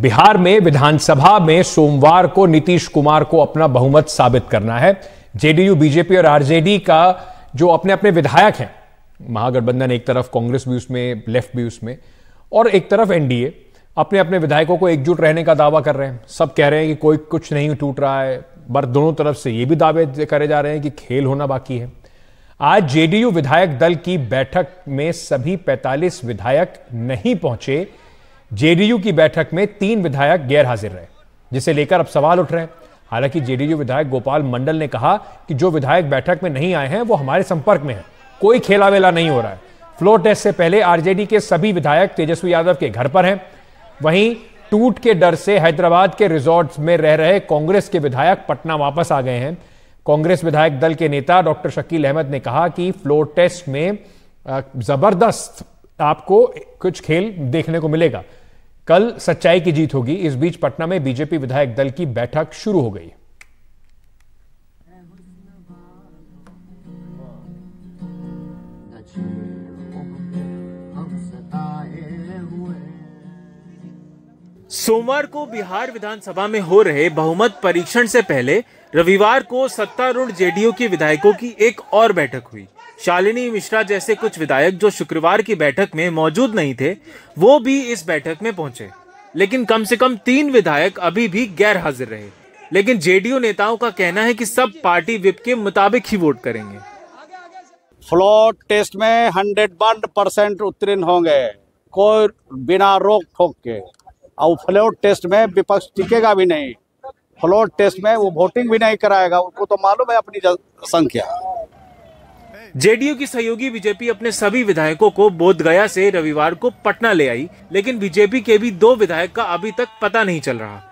बिहार में विधानसभा में सोमवार को नीतीश कुमार को अपना बहुमत साबित करना है। जेडीयू, बीजेपी और आरजेडी का जो अपने अपने विधायक हैं, महागठबंधन एक तरफ, कांग्रेस भी उसमें, लेफ्ट भी उसमें, और एक तरफ एनडीए, अपने अपने विधायकों को एकजुट रहने का दावा कर रहे हैं। सब कह रहे हैं कि कोई कुछ नहीं टूट रहा है, पर दोनों तरफ से ये भी दावे करे जा रहे हैं कि खेल होना बाकी है। आज जेडीयू विधायक दल की बैठक में सभी 45 विधायक नहीं पहुंचे। जेडीयू की बैठक में 3 विधायक गैर हाजिर रहे, जिसे लेकर अब सवाल उठ रहे हैं। हालांकि जेडीयू विधायक गोपाल मंडल ने कहा कि जो विधायक बैठक में नहीं आए हैं वो हमारे संपर्क में हैं, कोई खेलावेला नहीं हो रहा है। फ्लोर टेस्ट से पहले आरजेडी के सभी विधायक तेजस्वी यादव के घर पर हैं। वहीं टूट के डर से हैदराबाद के रिजॉर्ट में रह रहे कांग्रेस के विधायक पटना वापस आ गए हैं। कांग्रेस विधायक दल के नेता डॉक्टर शकील अहमद ने कहा कि फ्लोर टेस्ट में जबरदस्त आपको कुछ खेल देखने को मिलेगा, कल सच्चाई की जीत होगी। इस बीच पटना में बीजेपी विधायक दल की बैठक शुरू हो गई। सोमवार को बिहार विधानसभा में हो रहे बहुमत परीक्षण से पहले रविवार को सत्तारूढ़ जेडीयू के विधायकों की एक और बैठक हुई। चालिनी मिश्रा जैसे कुछ विधायक जो शुक्रवार की बैठक में मौजूद नहीं थे, वो भी इस बैठक में पहुंचे, लेकिन कम से कम 3 विधायक अभी भी गैर हाजिर रहे। लेकिन जेडीयू नेताओं का कहना है कि सब पार्टी व्हिप के मुताबिक ही वोट करेंगे। फ्लोर टेस्ट में 101% उत्तीर्ण होंगे, कोई बिना रोक ठोक के। और फ्लोर टेस्ट में विपक्ष टिकेगा भी नहीं, फ्लोर टेस्ट में वो वोटिंग भी नहीं कराएगा, उनको तो मालूम है अपनी संख्या। जेडीयू की सहयोगी बीजेपी अपने सभी विधायकों को बोधगया से रविवार को पटना ले आई, लेकिन बीजेपी के भी 2 विधायक का अभी तक पता नहीं चल रहा।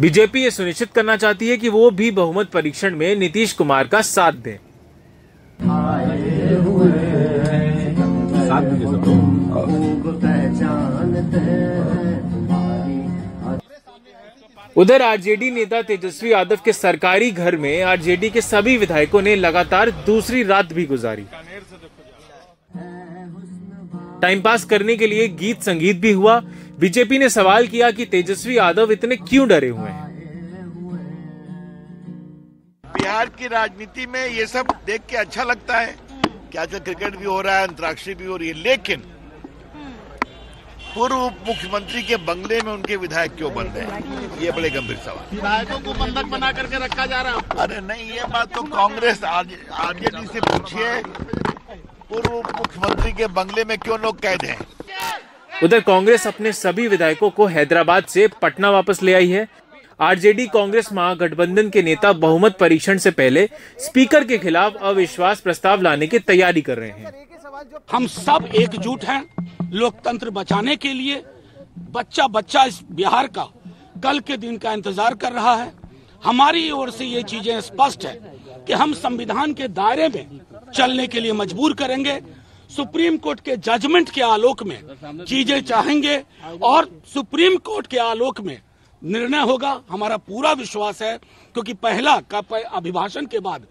बीजेपी ये सुनिश्चित करना चाहती है कि वो भी बहुमत परीक्षण में नीतीश कुमार का साथ दे। उधर आरजेडी नेता तेजस्वी यादव के सरकारी घर में आरजेडी के सभी विधायकों ने लगातार दूसरी रात भी गुजारी। टाइम पास करने के लिए गीत संगीत भी हुआ। बीजेपी ने सवाल किया कि तेजस्वी यादव इतने क्यों डरे हुए हैं। बिहार की राजनीति में ये सब देख के अच्छा लगता है कि आजकल क्रिकेट भी हो रहा है, अंतर्राष्ट्रीय भी हो रही है, लेकिन पूर्व मुख्यमंत्री के बंगले में उनके विधायक क्यों बन रहे हैं, ये बड़े गंभीर सवाल। विधायकों को बंधक बना करके रखा जा रहा है। अरे नहीं, ये बात तो कांग्रेस आरजेडी से पूछिए, पूर्व मुख्यमंत्री के बंगले में क्यों लोग कैद हैं। उधर कांग्रेस अपने सभी विधायकों को हैदराबाद से पटना वापस ले आई है। आरजेडी कांग्रेस महागठबंधन के नेता बहुमत परीक्षण से पहले स्पीकर के खिलाफ अविश्वास प्रस्ताव लाने की तैयारी कर रहे हैं। हम सब एकजुट हैं लोकतंत्र बचाने के लिए। बच्चा बच्चा इस बिहार का कल के दिन का इंतजार कर रहा है। हमारी ओर से ये चीजें स्पष्ट है कि हम संविधान के दायरे में चलने के लिए मजबूर करेंगे, सुप्रीम कोर्ट के जजमेंट के आलोक में चीजें चाहेंगे और सुप्रीम कोर्ट के आलोक में निर्णय होगा। हमारा पूरा विश्वास है क्योंकि पहला का अभिभाषण के बाद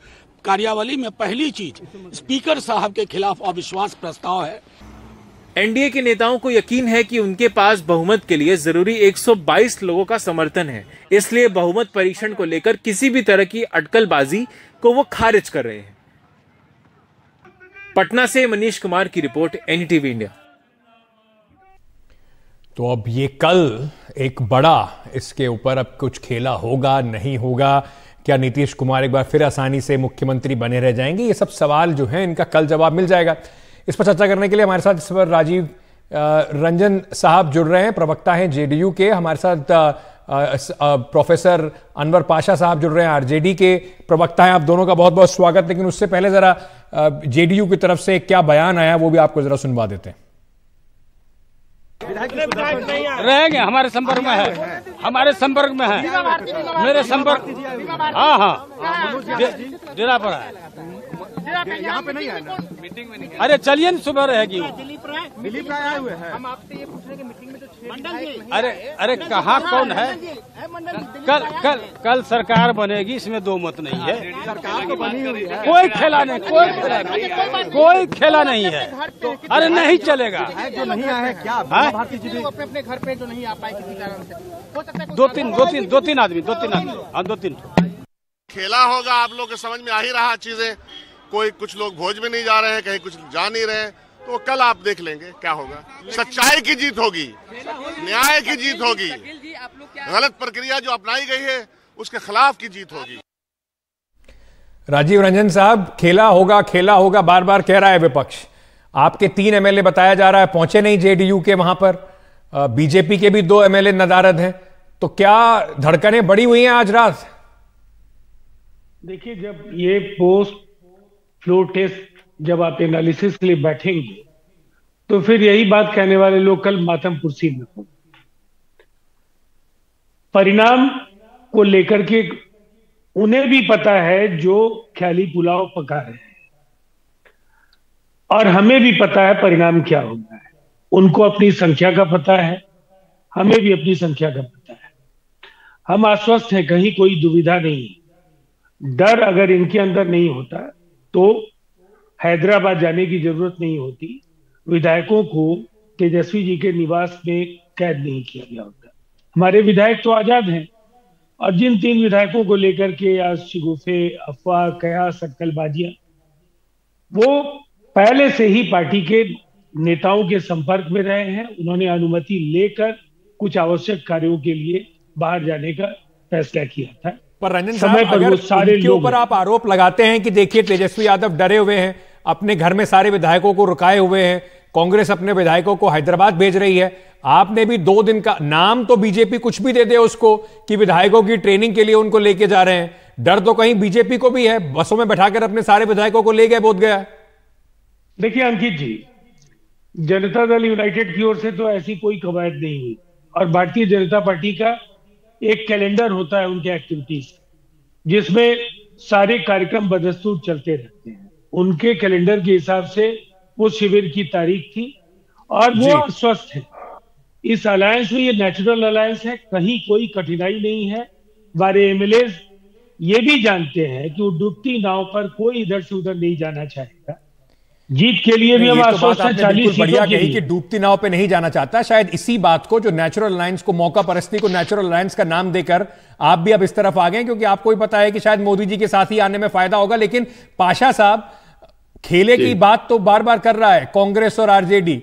कार्यावली में पहली चीज स्पीकर साहब के खिलाफ अविश्वास प्रस्ताव है। एनडीए के नेताओं को यकीन है कि उनके पास बहुमत के लिए जरूरी 122 लोगों का समर्थन है, इसलिए बहुमत परीक्षण को लेकर किसी भी तरह की अटकलबाजी को वो खारिज कर रहे हैं। पटना से मनीष कुमार की रिपोर्ट, एनटीवी इंडिया। तो अब ये कल एक बड़ा इसके ऊपर अब कुछ खेला होगा नहीं होगा, क्या नीतीश कुमार एक बार फिर आसानी से मुख्यमंत्री बने रह जाएंगे, ये सब सवाल जो हैं इनका कल जवाब मिल जाएगा। इस पर चर्चा करने के लिए हमारे साथ इस पर राजीव रंजन साहब जुड़ रहे हैं, प्रवक्ता हैं जेडीयू के। हमारे साथ प्रोफेसर अनवर पाशा साहब जुड़ रहे हैं, आरजेडी के प्रवक्ता हैं। आप दोनों का बहुत बहुत स्वागत। लेकिन उससे पहले जरा जेडीयू की तरफ से क्या बयान आया वो भी आपको जरा सुनवा देते हैं। रहेंगे, हमारे संपर्क में है, हमारे संपर्क में है, मेरे संपर्क। हाँ हाँ, डेरा पर है, यहाँ पे नहीं है। अरे चलिए न, सुबह रहेगी। दिलीप राय आए हुए हैं। अरे अरे, कहाँ कौन है? कल सरकार बनेगी, इसमें दो मत नहीं है। सरकार तो बनी हुई है, कोई खेला नहीं, कोई खेला नहीं है। अरे नहीं चलेगा, जो नहीं आए क्या अपने घर पे जो नहीं आ पाए किसी कारण से, दो तीन आदमी खेला होगा। आप लोग के समझ में आ ही रहा चीजें, कोई कुछ लोग भोज में नहीं जा रहे हैं, कहीं कुछ जा नहीं रहे, तो कल आप देख लेंगे क्या होगा। सच्चाई की जीत होगी, न्याय की जीत होगी, गलत प्रक्रिया जो अपनाई गई है उसके खिलाफ की जीत होगी। राजीव रंजन साहब, खेला होगा बार बार कह रहा है विपक्ष। आपके 3 एमएलए बताया जा रहा है पहुंचे नहीं जेडीयू के, वहां पर बीजेपी के भी 2 एमएलए नदारद हैं, तो क्या धड़कने बढ़ी हुई हैं आज रात? देखिए, जब ये पोस्ट फ्लो टेस्ट जब आप एनालिसिस के लिए बैठेंगे तो फिर यही बात कहने वाले लोग कल मातमपुर सीट में होंगे। परिणाम को लेकर के उन्हें भी पता है जो ख्याली पुलाव पका रहे हैं, और हमें भी पता है परिणाम क्या होना है। उनको अपनी संख्या का पता है, हमें भी अपनी संख्या का पता है। हम आश्वस्त हैं, कहीं कोई दुविधा नहीं है। डर अगर इनके अंदर नहीं होता तो हैदराबाद जाने की जरूरत नहीं होती, विधायकों को तेजस्वी जी के निवास में कैद नहीं किया गया होता। हमारे विधायक तो आजाद हैं, और जिन 3 विधायकों को लेकर के आज शिगुफे, अफवाह, कयास, अक्कलबाजियां, वो पहले से ही पार्टी के नेताओं के संपर्क में रहे हैं। उन्होंने अनुमति लेकर कुछ आवश्यक कार्यों के लिए बाहर जाने का फैसला किया था। पर रंजन साहब, अगर सारे लोगों पर आप आरोप लगाते हैं कि देखिए तेजस्वी यादव डरे हुए हैं, अपने घर में सारे विधायकों को रुकाए हुए हैं, कांग्रेस अपने विधायकों को हैदराबाद भेज रही है, आपने भी 2 दिन का नाम तो बीजेपी कुछ भी दे दे उसको कि विधायकों की ट्रेनिंग के लिए उनको लेके जा रहे हैं, डर तो कहीं बीजेपी को भी है, बसों में बैठाकर अपने सारे विधायकों को ले गए, बोध गया। देखिए अंकित जी, जनता दल यूनाइटेड की ओर से तो ऐसी कोई कवायद नहीं हुई, और भारतीय जनता पार्टी का एक कैलेंडर होता है उनके एक्टिविटीज, जिसमें सारे कार्यक्रम बदस्तूर चलते रहते हैं। उनके कैलेंडर के हिसाब से वो शिविर की तारीख थी, और वो स्वस्थ है। इस अलायंस में, ये नेचुरल अलायंस है, कहीं कोई कठिनाई नहीं है। हमारे एमएलए ये भी जानते हैं कि वो डूबती नाव पर कोई इधर से उधर नहीं जाना चाहेगा। जीत के लिए भी हम आश्वस्त हैं, 40 बढ़िया कही कि डूबती नाव पे नहीं जाना चाहता। शायद इसी बात को, जो नेचुरल अलायंस को, मौका परस्ती को नेचुरल अलायंस का नाम देकर आप भी अब इस तरफ आ गए, क्योंकि आपको ही पता है कि शायद मोदी जी के साथ ही आने में फायदा होगा। लेकिन पाशा साहब, खेले की बात तो बार बार कर रहा है कांग्रेस और आरजेडी,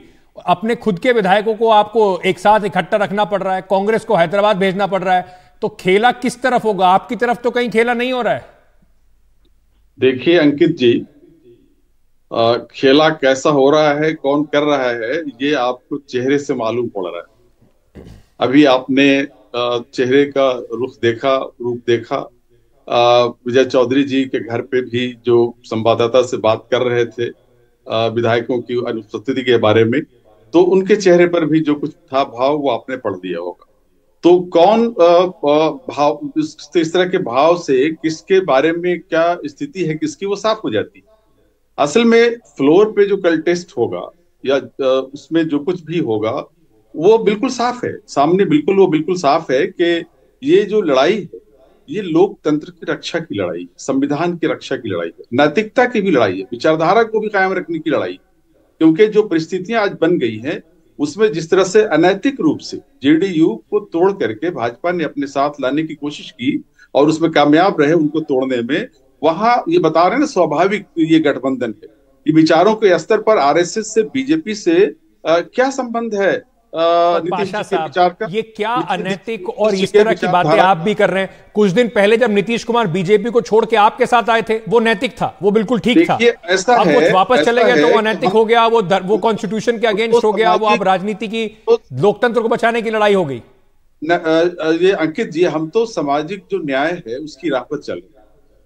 अपने खुद के विधायकों को आपको एक साथ इकट्ठा रखना पड़ रहा है, कांग्रेस को हैदराबाद भेजना पड़ रहा है, तो खेला किस तरफ होगा? आपकी तरफ तो कहीं खेला नहीं हो रहा है। देखिए अंकित जी, खेला कैसा हो रहा है, कौन कर रहा है, ये आपको चेहरे से मालूम पड़ रहा है। अभी आपने चेहरे का रुख देखा, रूप देखा। विजय चौधरी जी के घर पे भी जो संवाददाता से बात कर रहे थे विधायकों की अनुपस्थिति के बारे में, तो उनके चेहरे पर भी जो कुछ था भाव, वो आपने पढ़ दिया होगा। तो कौन भाव, इस तरह के भाव से किसके बारे में क्या स्थिति है किसकी, वो साफ हो जाती है। असल में फ्लोर पे जो कल टेस्ट होगा या उसमें जो कुछ भी होगा, वो बिल्कुल साफ है सामने, बिल्कुल वो बिल्कुल साफ है कि ये जो लड़ाई है, ये लोकतंत्र की रक्षा की लड़ाई है, संविधान की रक्षा की लड़ाई है, नैतिकता की भी लड़ाई है, विचारधारा को भी कायम रखने की लड़ाई है। क्योंकि जो परिस्थितियां आज बन गई हैं उसमें जिस तरह से अनैतिक रूप से जेडीयू को तोड़ करके भाजपा ने अपने साथ लाने की कोशिश की और उसमें कामयाब रहे, उनको तोड़ने में, वहां ये बता रहे हैं ना, स्वाभाविक ये गठबंधन है। ये विचारों के स्तर पर आरएसएस से, बीजेपी से क्या संबंध है? पाशा साहब, ये क्या अनैतिक और इस तरह की बातें आप भी कर रहे हैं? कुछ दिन पहले जब नीतीश कुमार बीजेपी को छोड़ के आपके साथ आए थे, वो नैतिक था, वो बिल्कुल ठीक था। अब वो वापस चले गए तो अनैतिक हो गया, वो कॉन्स्टिट्यूशन के अगेंस्ट हो गया, वो अब राजनीति की, लोकतंत्र को बचाने की लड़ाई हो गई। ये अंकित जी, हम तो सामाजिक जो न्याय है उसकी राह पर चल रहे हैं,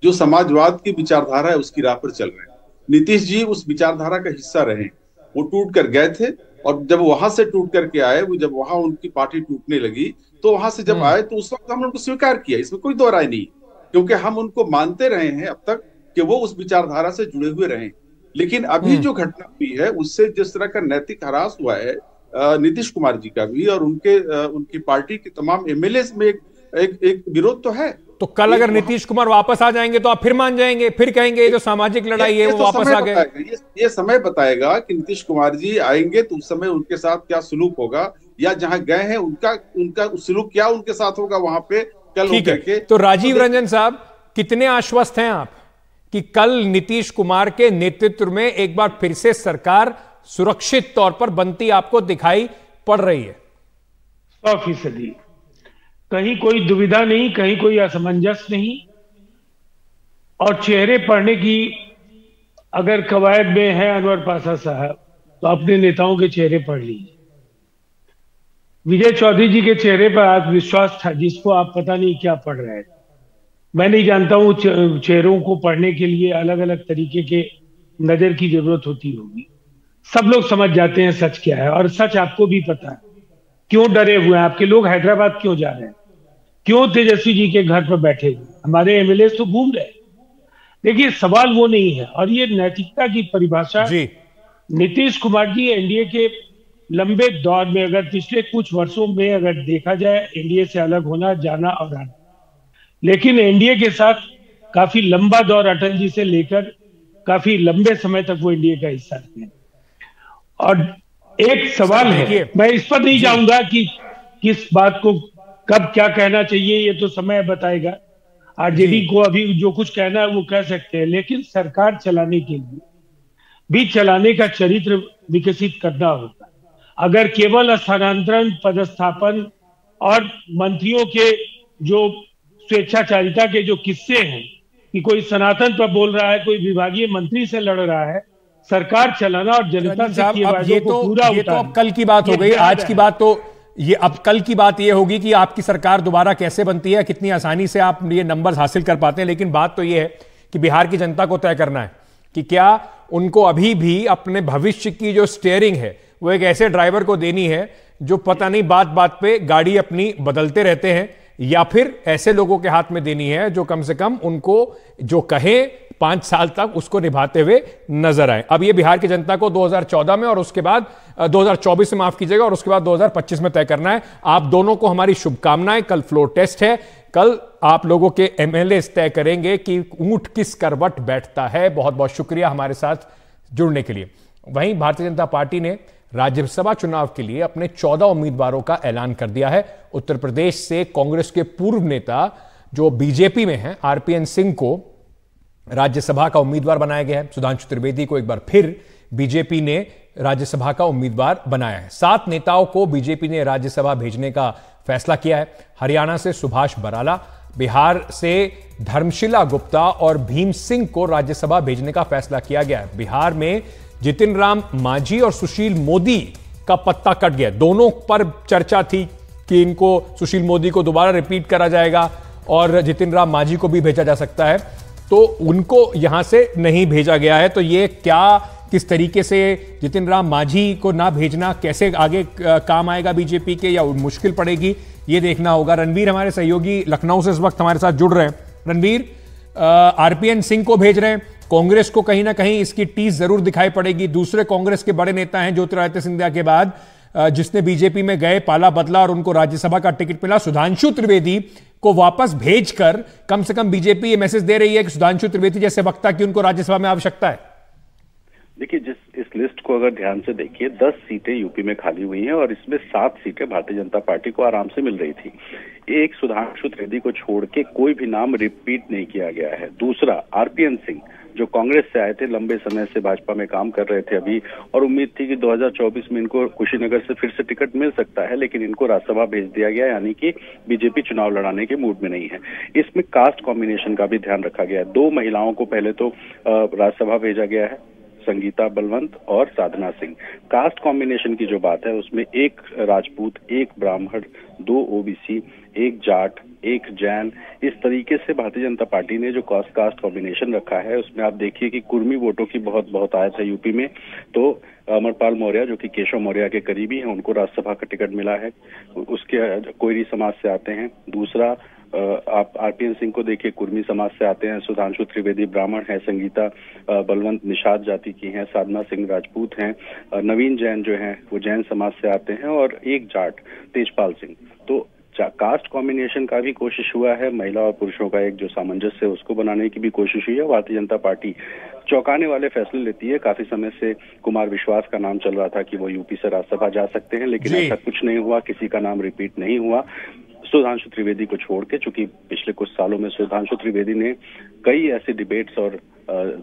जो समाजवाद की विचारधारा है उसकी राह पर चल रहे हैं। नीतीश जी उस विचारधारा का हिस्सा रहे, वो टूट कर गए थे, और जब वहां से टूट करके आए, वो जब वहां उनकी पार्टी टूटने लगी, तो वहां से जब आए तो उस वक्त हमने उनको स्वीकार किया, इसमें कोई दो राय नहीं, क्योंकि हम उनको मानते रहे हैं अब तक कि वो उस विचारधारा से जुड़े हुए रहे। लेकिन अभी जो घटना हुई है उससे जिस तरह का नैतिक ह्रास हुआ है नीतीश कुमार जी का भी, और उनकी पार्टी के तमाम एमएलए में एक एक विरोध तो है। तो कल अगर नीतीश कुमार वापस आ जाएंगे तो आप फिर मान जाएंगे, फिर कहेंगे ये जो सामाजिक लड़ाई है वो वापस आ गए? ये समय बताएगा कि नीतीश कुमार जी आएंगे तो उस समय उनके साथ क्या सुलूक होगा, या जहां गए हैं उनका सुलूक क्या उनके साथ होगा वहां पे कल। ठीक है, तो राजीव रंजन साहब कितने आश्वस्त हैं आप कि कल नीतीश कुमार के नेतृत्व में एक बार फिर से सरकार सुरक्षित तौर पर बनती आपको दिखाई पड़ रही है? 100%, कहीं कोई दुविधा नहीं, कहीं कोई असमंजस नहीं। और चेहरे पढ़ने की अगर कवायद में है अनवर पाशा साहब, तो अपने नेताओं के चेहरे पढ़ लीजिए। विजय चौधरी जी के चेहरे पर आत्मविश्वास था जिसको आप पता नहीं क्या पढ़ रहे हैं। मैं नहीं जानता हूं, चेहरों को पढ़ने के लिए अलग अलग तरीके के नजर की जरूरत होती होगी। सब लोग समझ जाते हैं सच क्या है, और सच आपको भी पता है। क्यों डरे हुए हैं आपके लोग? हैदराबाद क्यों जा रहे हैं? क्यों तेजस्वी जी के घर पर बैठे हुए हमारे एमएलए तो घूम रहे हैं? देखिए, सवाल वो नहीं है। और ये नैतिकता की परिभाषा नीतीश कुमार जी एनडीए के लंबे दौर में, अगर पिछले कुछ वर्षों में अगर देखा जाए, एनडीए से अलग होना, जाना और आना, लेकिन एनडीए के साथ काफी लंबा दौर अटल जी से लेकर काफी लंबे समय तक वो एनडीए का हिस्सा थे। और एक सवाल है, मैं इस पर नहीं जाऊंगा कि किस बात को कब क्या कहना चाहिए, ये तो समय बताएगा। आरजेडी को अभी जो कुछ कहना है वो कह सकते हैं, लेकिन सरकार चलाने के लिए भी चलाने का चरित्र विकसित करना होगा। अगर केवल स्थानांतरण, पदस्थापन और मंत्रियों के जो स्वेच्छाचारिता के जो किस्से हैं कि कोई सनातन पर बोल रहा है, कोई विभागीय मंत्री से लड़ रहा है, सरकार चलाना और जनता से किए वादों को पूरा उतारना। ये तो अब कल की बात हो गई, आज की बात तो ये अब कल की बात ये होगी कि आपकी सरकार दोबारा कैसे बनती है, कितनी आसानी से आप ये नंबर्स हासिल कर पाते हैं। लेकिन बात तो ये है कि बिहार की जनता को तय करना है कि क्या उनको अभी भी अपने भविष्य की जो स्टीयरिंग है वो एक ऐसे ड्राइवर को देनी है जो पता नहीं बात बात पे गाड़ी अपनी बदलते रहते हैं, या फिर ऐसे लोगों के हाथ में देनी है जो कम से कम उनको जो कहे 5 साल तक उसको निभाते हुए नजर आए। अब ये बिहार की जनता को 2014 में और उसके बाद 2024 में, माफ कीजिएगा, और उसके बाद 2025 में तय करना है। आप दोनों को हमारी शुभकामनाएं। कल फ्लोर टेस्ट है, कल आप लोगों के एमएलए तय करेंगे कि ऊंट किस करवट बैठता है। बहुत बहुत शुक्रिया हमारे साथ जुड़ने के लिए। वहीं भारतीय जनता पार्टी ने राज्यसभा चुनाव के लिए अपने 14 उम्मीदवारों का ऐलान कर दिया है। उत्तर प्रदेश से कांग्रेस के पूर्व नेता जो बीजेपी में हैं, आरपीएन सिंह को राज्यसभा का उम्मीदवार बनाया गया है। सुधांशु त्रिवेदी को एक बार फिर बीजेपी ने राज्यसभा का उम्मीदवार बनाया है। 7 नेताओं को बीजेपी ने राज्यसभा भेजने का फैसला किया है। हरियाणा से सुभाष बराला, बिहार से धर्मशिला गुप्ता और भीम सिंह को राज्यसभा भेजने का फैसला किया गया है। बिहार में जीतन राम मांझी और सुशील मोदी का पत्ता कट गया। दोनों पर चर्चा थी कि इनको, सुशील मोदी को दोबारा रिपीट करा जाएगा और जीतन राम मांझी को भी भेजा जा सकता है, तो उनको यहां से नहीं भेजा गया है। तो ये क्या, किस तरीके से जीतन राम मांझी को ना भेजना कैसे आगे काम आएगा बीजेपी के, या मुश्किल पड़ेगी, ये देखना होगा। रणवीर हमारे सहयोगी लखनऊ से इस वक्त हमारे साथ जुड़ रहे हैं। रणवीर, आरपीएन सिंह को भेज रहे हैं, कांग्रेस को कहीं ना कहीं इसकी टीस जरूर दिखाई पड़ेगी। दूसरे कांग्रेस के बड़े नेता हैं ज्योतिरादित्य सिंधिया के बाद, जिसने बीजेपी में गए, पाला बदला और उनको राज्यसभा का टिकट मिला। सुधांशु त्रिवेदी को वापस भेजकर कम से कम बीजेपी ये मैसेज दे रही है कि सुधांशु त्रिवेदी जैसे वक्ता की उनको राज्यसभा में आवश्यकता है। देखिए, जिस इस लिस्ट को अगर ध्यान से देखिए, 10 सीटें यूपी में खाली हुई हैं और इसमें 7 सीटें भारतीय जनता पार्टी को आराम से मिल रही थी। एक, सुधांशु त्रिवेदी को छोड़ के कोई भी नाम रिपीट नहीं किया गया है। दूसरा, आरपीएन सिंह जो कांग्रेस से आए थे, लंबे समय से भाजपा में काम कर रहे थे अभी, और उम्मीद थी कि 2024 में इनको कुशीनगर से फिर से टिकट मिल सकता है, लेकिन इनको राज्यसभा भेज दिया गया, यानी कि बीजेपी चुनाव लड़ाने के मूड में नहीं है। इसमें कास्ट कॉम्बिनेशन का भी ध्यान रखा गया है। 2 महिलाओं को पहले तो राज्यसभा भेजा गया है, संगीता बलवंत और साधना सिंह। कास्ट कॉम्बिनेशन की जो बात है उसमें 1 राजपूत, 1 ब्राह्मण, 2 ओबीसी, 1 जाट, 1 जैन, इस तरीके से भारतीय जनता पार्टी ने जो कास्ट कॉम्बिनेशन रखा है उसमें आप देखिए कि कुर्मी वोटों की बहुत बहुत आयत है यूपी में। तो अमरपाल मौर्या जो कि केशव मौर्या के करीबी हैं, उनको राज्यसभा का टिकट मिला है, उसके कोयरी समाज से आते हैं। दूसरा, आप आरपीएन सिंह को देखिए, कुर्मी समाज से आते हैं, सुधांशु त्रिवेदी ब्राह्मण है, संगीता बलवंत निषाद जाति की हैं, साधना सिंह राजपूत हैं, नवीन जैन जो हैं वो जैन समाज से आते हैं, और 1 जाट तेजपाल सिंह। तो कास्ट कॉम्बिनेशन का भी कोशिश हुआ है, महिला और पुरुषों का एक जो सामंजस्य है उसको बनाने की भी कोशिश हुई है। भारतीय जनता पार्टी चौंकाने वाले फैसले लेती है। काफी समय से कुमार विश्वास का नाम चल रहा था कि वो यूपी से राज्यसभा जा सकते हैं, लेकिन ऐसा कुछ नहीं हुआ, किसी का नाम रिपीट नहीं हुआ सुधांशु त्रिवेदी को छोड़ के, चूंकि पिछले कुछ सालों में सुधांशु त्रिवेदी ने कई ऐसे डिबेट्स और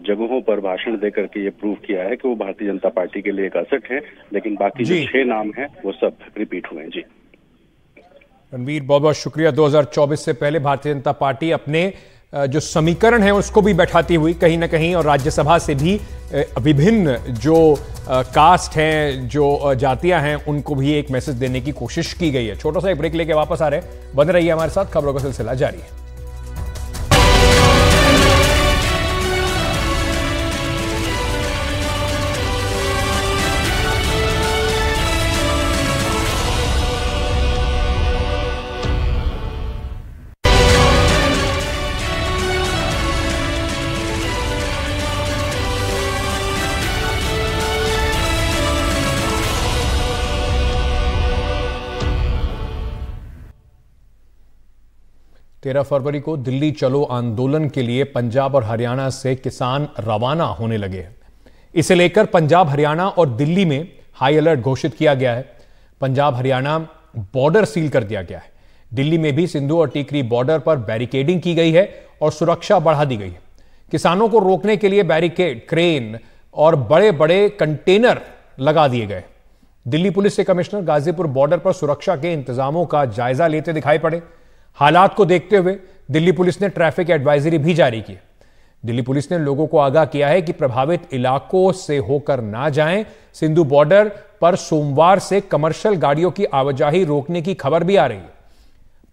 जगहों पर भाषण देकर के ये प्रूव किया है कि वो भारतीय जनता पार्टी के लिए एक असट है, लेकिन बाकी जो 6 नाम हैं वो सब रिपीट हुए हैं। जी रणवीर, बहुत बहुत शुक्रिया। 2024 से पहले भारतीय जनता पार्टी अपने जो समीकरण है उसको भी बैठाती हुई कहीं ना कहीं, और राज्यसभा से भी विभिन्न जो कास्ट हैं, जो जातियां हैं, उनको भी एक मैसेज देने की कोशिश की गई है। छोटा सा एक ब्रेक लेके वापस आ रहे हैं, बने रहिए हमारे साथ, खबरों का सिलसिला जारी है। तेरह फरवरी को दिल्ली चलो आंदोलन के लिए पंजाब और हरियाणा से किसान रवाना होने लगे हैं। इसे लेकर पंजाब, हरियाणा और दिल्ली में हाई अलर्ट घोषित किया गया है। पंजाब हरियाणा बॉर्डर सील कर दिया गया है। दिल्ली में भी सिंधु और टीकरी बॉर्डर पर बैरिकेडिंग की गई है और सुरक्षा बढ़ा दी गई है। किसानों को रोकने के लिए बैरिकेड, क्रेन और बड़े बड़े कंटेनर लगा दिए गए। दिल्ली पुलिस के कमिश्नर गाजीपुर बॉर्डर पर सुरक्षा के इंतजामों का जायजा लेते दिखाई पड़े। हालात को देखते हुए दिल्ली पुलिस ने ट्रैफिक एडवाइजरी भी जारी की। दिल्ली पुलिस ने लोगों को आगाह किया है कि प्रभावित इलाकों से होकर ना जाएं। सिंधु बॉर्डर पर सोमवार से कमर्शियल गाड़ियों की आवाजाही रोकने की खबर भी आ रही है।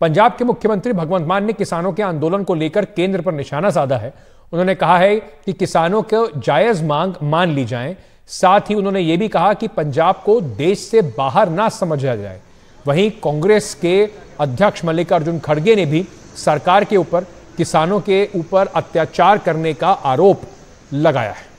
पंजाब के मुख्यमंत्री भगवंत मान ने किसानों के आंदोलन को लेकर केंद्र पर निशाना साधा है। उन्होंने कहा है कि किसानों को जायज मांग मान ली जाए। साथ ही उन्होंने ये भी कहा कि पंजाब को देश से बाहर ना समझा जाए। वहीं कांग्रेस के अध्यक्ष मल्लिकार्जुन खड़गे ने भी सरकार के ऊपर, किसानों के ऊपर अत्याचार करने का आरोप लगाया है।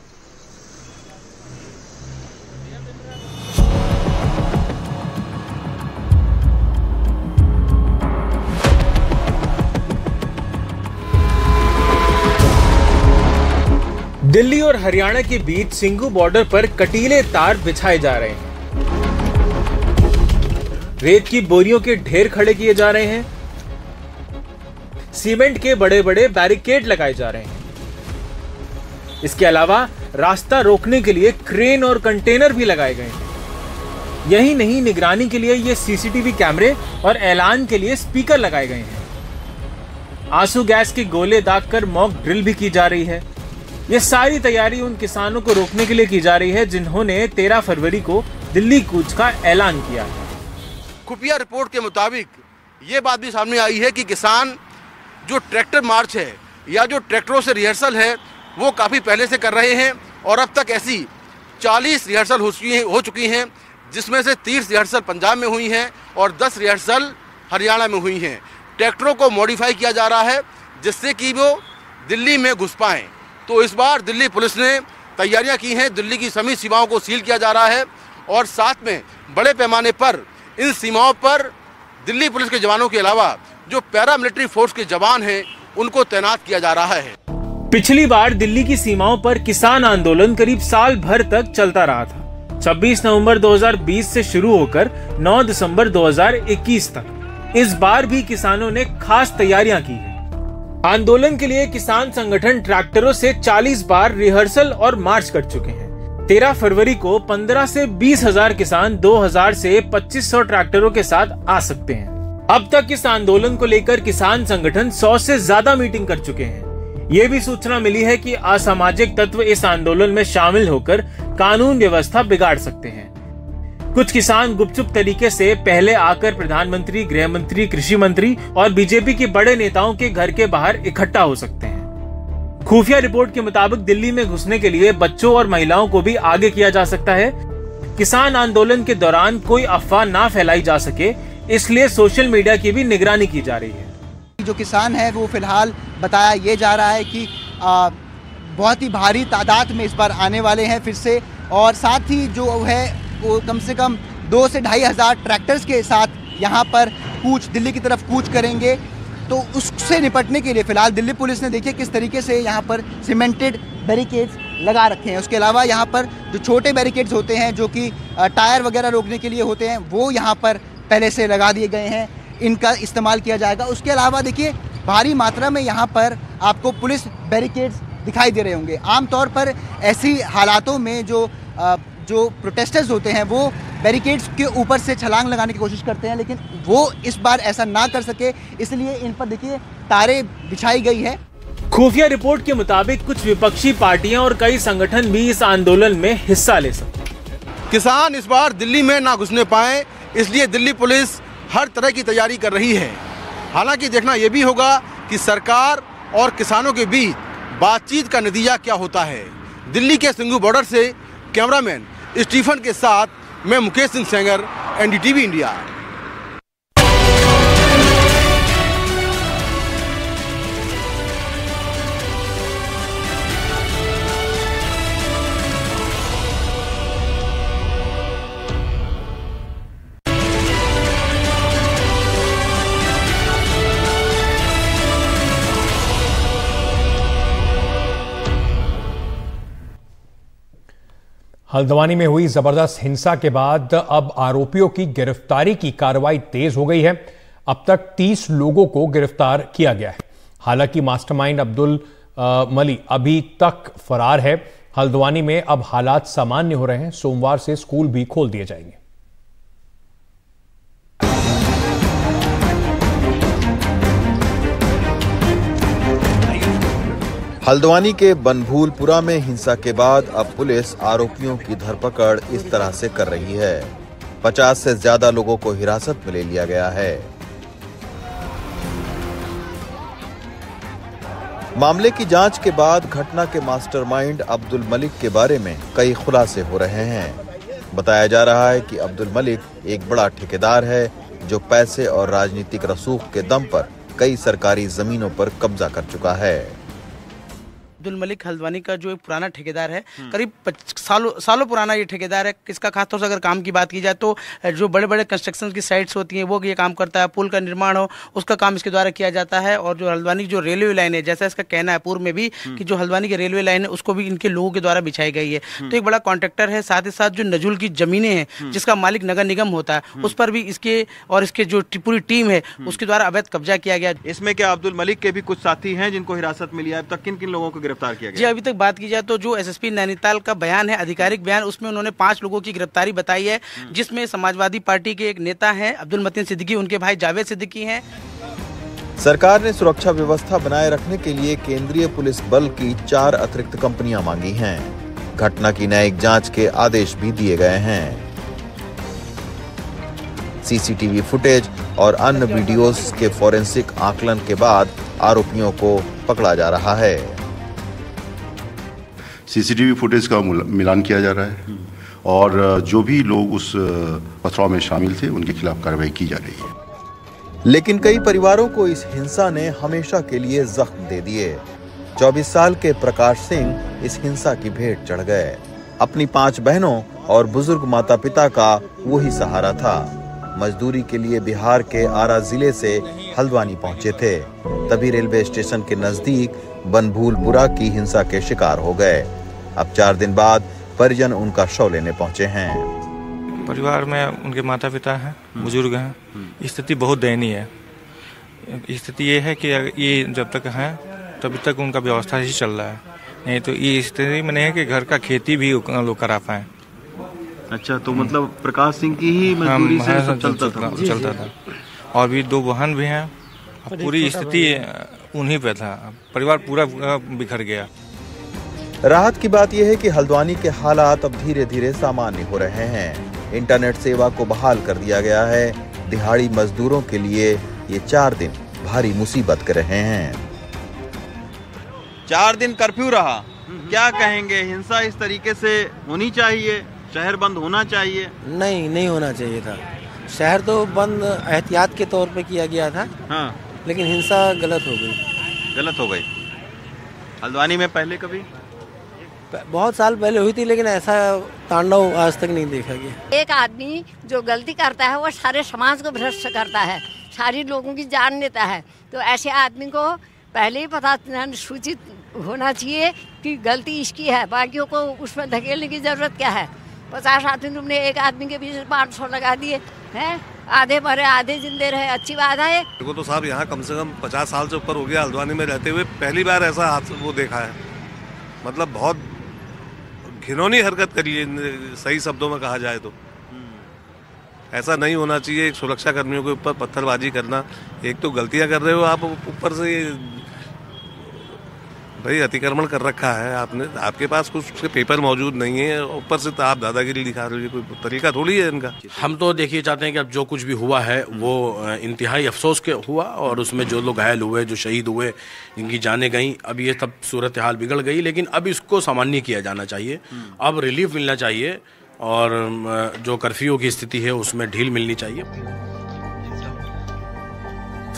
दिल्ली और हरियाणा के बीच सिंघू बॉर्डर पर कटीले तार बिछाए जा रहे हैं। रेत की बोरियों के ढेर खड़े किए जा रहे हैं। सीमेंट के बड़े बड़े बैरिकेड लगाए जा रहे हैं। इसके अलावा रास्ता रोकने के लिए क्रेन और कंटेनर भी लगाए गए हैं। यही नहीं, निगरानी के लिए ये सीसीटीवी कैमरे और ऐलान के लिए स्पीकर लगाए गए हैं। आंसू गैस के गोले दागकर मॉक ड्रिल भी की जा रही है। ये सारी तैयारी उन किसानों को रोकने के लिए की जा रही है जिन्होंने 13 फरवरी को दिल्ली कूच का ऐलान किया। खुफिया रिपोर्ट के मुताबिक ये बात भी सामने आई है कि किसान जो ट्रैक्टर मार्च है या जो ट्रैक्टरों से रिहर्सल है वो काफ़ी पहले से कर रहे हैं और अब तक ऐसी 40 रिहर्सल हो चुकी हैं जिसमें से 30 रिहर्सल पंजाब में हुई हैं और 10 रिहर्सल हरियाणा में हुई हैं। ट्रैक्टरों को मॉडिफाई किया जा रहा है जिससे कि वो दिल्ली में घुस पाएँ। तो इस बार दिल्ली पुलिस ने तैयारियाँ की हैं। दिल्ली की सभी सीमाओं को सील किया जा रहा है और साथ में बड़े पैमाने पर इन सीमाओं पर दिल्ली पुलिस के जवानों के अलावा जो पैरामिलिट्री फोर्स के जवान हैं उनको तैनात किया जा रहा है। पिछली बार दिल्ली की सीमाओं पर किसान आंदोलन करीब साल भर तक चलता रहा था। 26 नवंबर 2020 से शुरू होकर 9 दिसंबर 2021 तक। इस बार भी किसानों ने खास तैयारियां की है। आंदोलन के लिए किसान संगठन ट्रैक्टरों से 40 बार रिहर्सल और मार्च कर चुके हैं। 13 फरवरी को 15 से 20,000 किसान 2,000 से 2,500 ट्रैक्टरों के साथ आ सकते हैं। अब तक इस आंदोलन को लेकर किसान संगठन 100 से ज्यादा मीटिंग कर चुके हैं। ये भी सूचना मिली है कि असामाजिक तत्व इस आंदोलन में शामिल होकर कानून व्यवस्था बिगाड़ सकते हैं। कुछ किसान गुपचुप तरीके से पहले आकर प्रधानमंत्री, गृह मंत्री, कृषि मंत्री और बीजेपी के बड़े नेताओं के घर के बाहर इकट्ठा हो सकते हैं। खुफिया रिपोर्ट के मुताबिक दिल्ली में घुसने के लिए बच्चों और महिलाओं को भी आगे किया जा सकता है। किसान आंदोलन के दौरान कोई अफवाह ना फैलाई जा सके, इसलिए सोशल मीडिया की भी निगरानी की जा रही है। जो किसान है वो फिलहाल बताया ये जा रहा है कि बहुत ही भारी तादाद में इस बार आने वाले हैं फिर से, और साथ ही जो है वो कम से कम 2 से 2,500 ट्रैक्टर्स के साथ यहाँ पर कूच, दिल्ली की तरफ कूच करेंगे। तो उससे निपटने के लिए फ़िलहाल दिल्ली पुलिस ने देखिए किस तरीके से यहाँ पर सीमेंटेड बैरिकेड्स लगा रखे हैं। उसके अलावा यहाँ पर जो छोटे बैरिकेड्स होते हैं जो कि टायर वगैरह रोकने के लिए होते हैं, वो यहाँ पर पहले से लगा दिए गए हैं, इनका इस्तेमाल किया जाएगा। उसके अलावा देखिए भारी मात्रा में यहाँ पर आपको पुलिस बैरिकेड्स दिखाई दे रहे होंगे। आमतौर पर ऐसी हालातों में जो प्रोटेस्टर्स होते हैं वो बैरिकेड्स के ऊपर से छलांग लगाने की कोशिश करते हैं, लेकिन वो इस बार ऐसा ना कर सके, इसलिए इन पर देखिए तारे बिछाई गई है। खुफिया रिपोर्ट के मुताबिक कुछ विपक्षी पार्टियां और कई संगठन भी इस आंदोलन में हिस्सा ले सकते हैं। किसान इस बार दिल्ली में ना घुसने पाए, इसलिए दिल्ली पुलिस हर तरह की तैयारी कर रही है। हालांकि देखना यह भी होगा कि सरकार और किसानों के बीच बातचीत का नतीजा क्या होता है। दिल्ली के सिंघू बॉर्डर से कैमरामैन स्टीफन के साथ मैं मुकेश सिंह सेंगर, एनडीटीवी इंडिया। हल्द्वानी में हुई जबरदस्त हिंसा के बाद अब आरोपियों की गिरफ्तारी की कार्रवाई तेज हो गई है। अब तक 30 लोगों को गिरफ्तार किया गया है। हालांकि मास्टरमाइंड अब्दुल मलिक अभी तक फरार है। हल्द्वानी में अब हालात सामान्य हो रहे हैं। सोमवार से स्कूल भी खोल दिए जाएंगे। हल्द्वानी के बनभूलपुरा में हिंसा के बाद अब पुलिस आरोपियों की धरपकड़ इस तरह से कर रही है। 50 से ज्यादा लोगों को हिरासत में ले लिया गया है। मामले की जांच के बाद घटना के मास्टरमाइंड अब्दुल मलिक के बारे में कई खुलासे हो रहे हैं। बताया जा रहा है कि अब्दुल मलिक एक बड़ा ठेकेदार है जो पैसे और राजनीतिक रसूख के दम पर कई सरकारी जमीनों पर कब्जा कर चुका है। अब्दुल मलिक हल्द्वानी का जो एक पुराना ठेकेदार है, करीब सालों पुराना ये ठेकेदार है। इसका खासतौर से अगर काम की बात की जाए तो जो बड़े बड़े कंस्ट्रक्शन की साइट्स होती हैं वो ये काम करता है। पुल का निर्माण हो उसका काम इसके द्वारा किया जाता है। और जो हल्द्वानी जो रेलवे लाइन है, जैसा इसका कहना है पूर्व में भी कि जो हल्द्वानी की रेलवे लाइन है उसको भी इनके लोगों के द्वारा बिछाई गई है। तो एक बड़ा कॉन्ट्रैक्टर है। साथ ही साथ जो नजुल की जमीनें हैं जिसका मालिक नगर निगम होता है उस पर भी इसके और इसके जो पूरी टीम है उसके द्वारा अवैध कब्जा किया गया। इसमें क्या अब्दुल मलिक के भी कुछ साथी हैं जिनको हिरासत में लिया? अब तक किन किन लोगों को गिरफ्तार किया गया? जी, अभी तक बात की जाए तो जो एसएसपी नैनीताल का बयान है, आधिकारिक बयान, उसमें उन्होंने 5 लोगों की गिरफ्तारी बताई है, जिसमें समाजवादी पार्टी के एक नेता हैं अब्दुल मतीन सिद्दीकी, उनके भाई जावेद सिद्दीकी हैं। सरकार ने सुरक्षा व्यवस्था बनाए रखने के लिए केंद्रीय पुलिस बल की 4 अतिरिक्त कंपनियां मांगी हैं। घटना की न्यायिक जाँच के आदेश भी दिए गए हैं। सीसीटीवी फुटेज और अन्य वीडियोस के फॉरेंसिक आकलन के बाद आरोपियों को पकड़ा जा रहा है। सीसीटीवी फुटेज का मिलान किया जा रहा है और जो भी लोग उस पथराव में शामिल थे उनके खिलाफ कार्रवाई की जा रही है। लेकिन कई परिवारों को इस हिंसा ने हमेशा के लिए जख्म दे दिए। 24 साल के प्रकाश सिंह इस हिंसा की भेंट चढ़ गए। अपनी 5 बहनों और बुजुर्ग माता पिता का वही सहारा था। मजदूरी के लिए बिहार के आरा जिले से हल्द्वानी पहुंचे थे, तभी रेलवे स्टेशन के नजदीक बनभूलपुरा की हिंसा के शिकार हो गए। अब 4 दिन बाद परिजन उनका शव लेने पहुंचे हैं। परिवार में उनके माता पिता हैं, बुजुर्ग हैं। स्थिति बहुत दयनीय है। स्थिति ये है कि ये जब तक हैं तब तक उनका व्यवस्था ही चल रहा है, नहीं तो ये स्थिति में नहीं है कि घर का खेती भी लोग करा पाए। अच्छा, तो मतलब प्रकाश सिंह की ही मजदूरी से सब चलता था। और भी 2 बहन भी हैं। पूरी स्थिति उन्हीं पे था, परिवार पूरा बिखर गया। राहत की बात यह है कि हल्द्वानी के हालात अब धीरे धीरे सामान्य हो रहे हैं। इंटरनेट सेवा को बहाल कर दिया गया है। दिहाड़ी मजदूरों के लिए ये 4 दिन भारी मुसीबत कर रहे हैं। 4 दिन कर्फ्यू रहा। क्या कहेंगे, हिंसा इस तरीके से होनी चाहिए? शहर बंद होना चाहिए? नहीं होना चाहिए था। शहर तो बंद एहतियात के तौर पे किया गया था। हाँ, लेकिन हिंसा गलत हो गई। हल्द्वानी में पहले कभी बहुत साल पहले हुई थी, लेकिन ऐसा तांडव आज तक नहीं देखा गया। एक आदमी जो गलती करता है वो सारे समाज को भ्रष्ट करता है। सारी लोगों की जान लेता है। तो ऐसे आदमी को पहले ही पता सूचित होना चाहिए कि गलती इसकी है, बाकियों को उसमें धकेलने की ज़रूरत क्या है। 50 आदमी तुमने एक आदमी के पीछे 500 लगा दिए हैं, आधे मरे आधे जिंदे रहे, अच्छी बात है। देखो तो साहब, यहाँ कम से कम 50 साल से ऊपर हो गया हल्द्वानी में रहते हुए, पहली बार ऐसा वो देखा है। मतलब बहुत घिनौनी हरकत करी है, सही शब्दों में कहा जाए तो। ऐसा नहीं होना चाहिए, एक सुरक्षाकर्मियों के ऊपर पत्थरबाजी करना। एक तो गलतियाँ कर रहे हो आप, ऊपर से भाई अतिक्रमण कर रखा है आपने, आपके पास कुछ उसके पेपर मौजूद नहीं है, ऊपर से तो आप दादागिरी दिखा रहे हो। कोई तरीका थोड़ी है इनका। हम तो देखिए चाहते हैं कि अब जो कुछ भी हुआ है वो इंतहाई अफसोस के हुआ, और उसमें जो लोग घायल हुए, जो शहीद हुए, जिनकी जाने गई, अब ये सब सूरत हाल बिगड़ गई, लेकिन अब इसको सामान्य किया जाना चाहिए, अब रिलीफ मिलना चाहिए, और जो कर्फ्यू की स्थिति है उसमें ढील मिलनी चाहिए।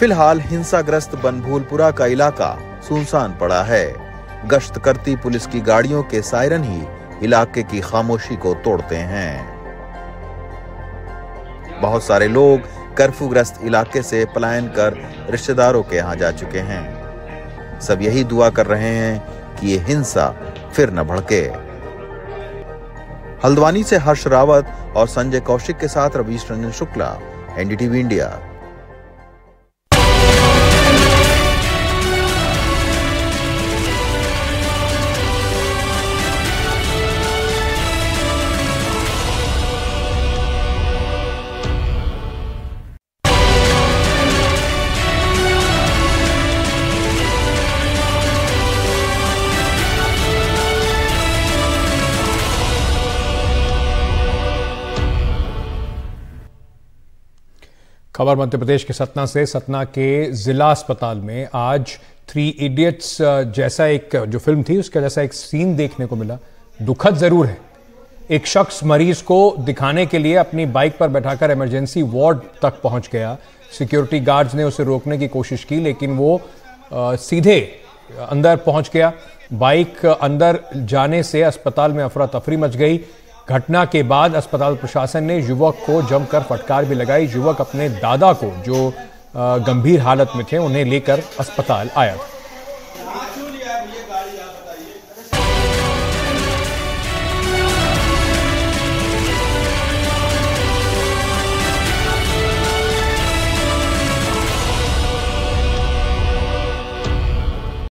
फिलहाल हिंसाग्रस्त बनभूलपुरा का इलाका सुनसान पड़ा है। गश्त करती पुलिस की गाड़ियों के सायरन ही इलाके की खामोशी को तोड़ते हैं। बहुत सारे लोग कर्फ्यूग्रस्त इलाके से पलायन कर रिश्तेदारों के यहाँ जा चुके हैं। सब यही दुआ कर रहे हैं कि ये हिंसा फिर न भड़के। हल्द्वानी से हर्ष रावत और संजय कौशिक के साथ रवीश रंजन शुक्ला, एनडीटीवी इंडिया। खबर मध्य प्रदेश के सतना से। सतना के जिला अस्पताल में आज थ्री इडियट्स जैसा एक जो फिल्म थी उसका जैसा एक सीन देखने को मिला। दुखद जरूर है। एक शख्स मरीज को दिखाने के लिए अपनी बाइक पर बैठाकर इमरजेंसी वार्ड तक पहुंच गया। सिक्योरिटी गार्ड्स ने उसे रोकने की कोशिश की, लेकिन वो सीधे अंदर पहुंच गया। बाइक अंदर जाने से अस्पताल में अफरा तफरी मच गई। घटना के बाद अस्पताल प्रशासन ने युवक को जमकर फटकार भी लगाई। युवक अपने दादा को, जो गंभीर हालत में थे, उन्हें लेकर अस्पताल आया था।